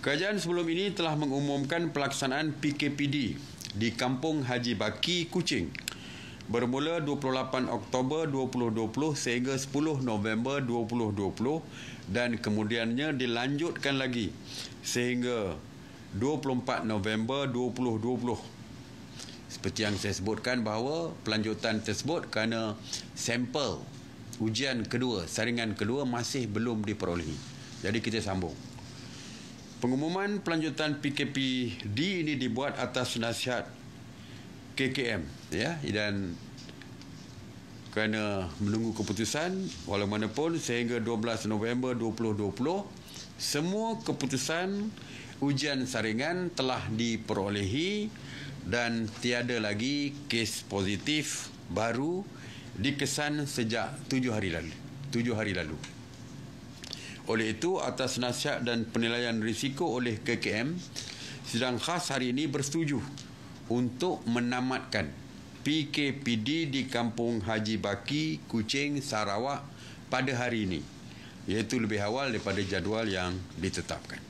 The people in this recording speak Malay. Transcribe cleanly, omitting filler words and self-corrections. Kerajaan sebelum ini telah mengumumkan pelaksanaan PKPD di Kampung Haji Baki, Kuching bermula 28 Oktober 2020 sehingga 10 November 2020 dan kemudiannya dilanjutkan lagi sehingga 24 November 2020. Seperti yang saya sebutkan bahawa pelanjutan tersebut kerana sampel ujian kedua, saringan kedua masih belum diperolehi. Jadi kita sambung. Pengumuman pelanjutan PKPD ini dibuat atas nasihat KKM, ya, dan kerana menunggu keputusan walau manapun sehingga 12 November 2020 semua keputusan ujian saringan telah diperolehi dan tiada lagi kes positif baru dikesan sejak 7 hari lalu. Oleh itu, atas nasihat dan penilaian risiko oleh KKM, sidang khas hari ini bersetuju untuk menamatkan PKPD di Kampung Haji Baki, Kuching, Sarawak pada hari ini, iaitu lebih awal daripada jadual yang ditetapkan.